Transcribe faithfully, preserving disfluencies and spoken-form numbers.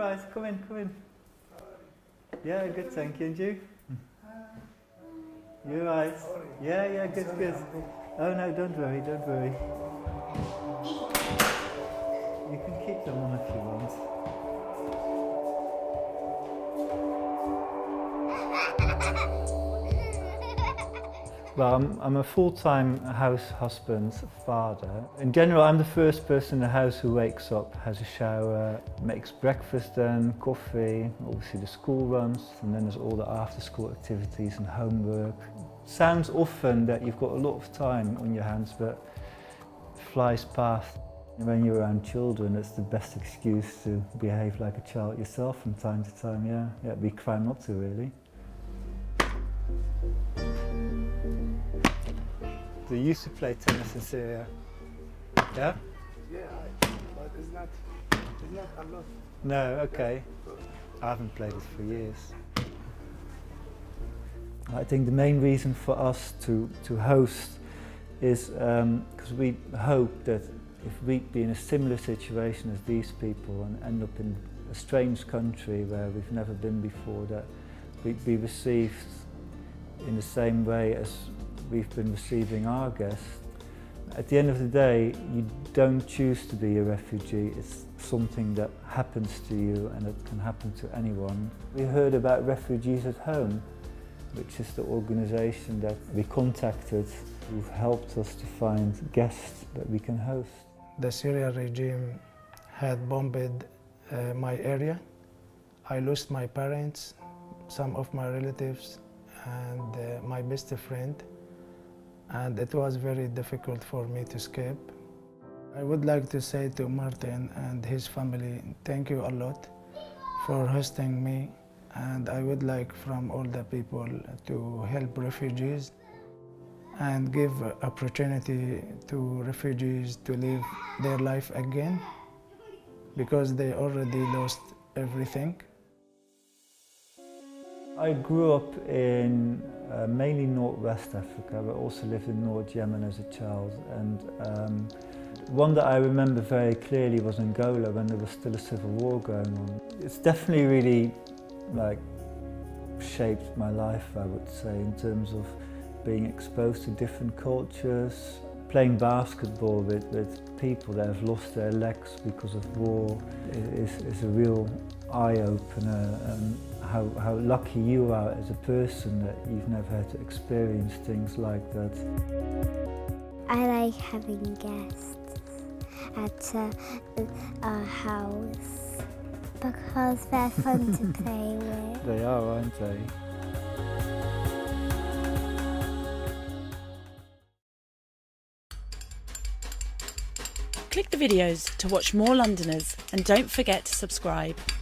guys. Come in, come in. Yeah, good, thank you. And you? You're right. Yeah, yeah, good, good. Oh no, don't worry, don't worry. You can keep them on if you want. Well, I'm, I'm a full-time house husband, father. In general, I'm the first person in the house who wakes up, has a shower, makes breakfast then, coffee, obviously the school runs, and then there's all the after-school activities and homework. Sounds often that you've got a lot of time on your hands, but it flies past. When you're around children, it's the best excuse to behave like a child yourself from time to time, yeah. Yeah, we try not to, really. They used to play tennis in Syria. Yeah? Yeah, but it's not, it's not a lot. No, okay. I haven't played it for years. I think the main reason for us to, to host is because um, we hope that if we'd be in a similar situation as these people and end up in a strange country where we've never been before, that we'd be received in the same way as we've been receiving our guests. At the end of the day, you don't choose to be a refugee. It's something that happens to you, and it can happen to anyone. We heard about Refugees at Home, which is the organisation that we contacted, who've helped us to find guests that we can host. The Syrian regime had bombed uh, my area. I lost my parents, some of my relatives, and uh, my best friend. And it was very difficult for me to escape. I would like to say to Martin and his family, thank you a lot for hosting me. And I would like from all the people to help refugees and give opportunity to refugees to live their life again, because they already lost everything. I grew up in uh, mainly northwest Africa, but also lived in North Yemen as a child. And um, one that I remember very clearly was Angola, when there was still a civil war going on. It's definitely really like shaped my life, I would say, in terms of being exposed to different cultures, playing basketball with, with people that have lost their legs because of war is, is a real eye-opener. Um, How, how lucky you are as a person that you've never had to experience things like that. I like having guests at uh, our house because they're fun to play with. They are, aren't they? Click the videos to watch more Londoners, and don't forget to subscribe.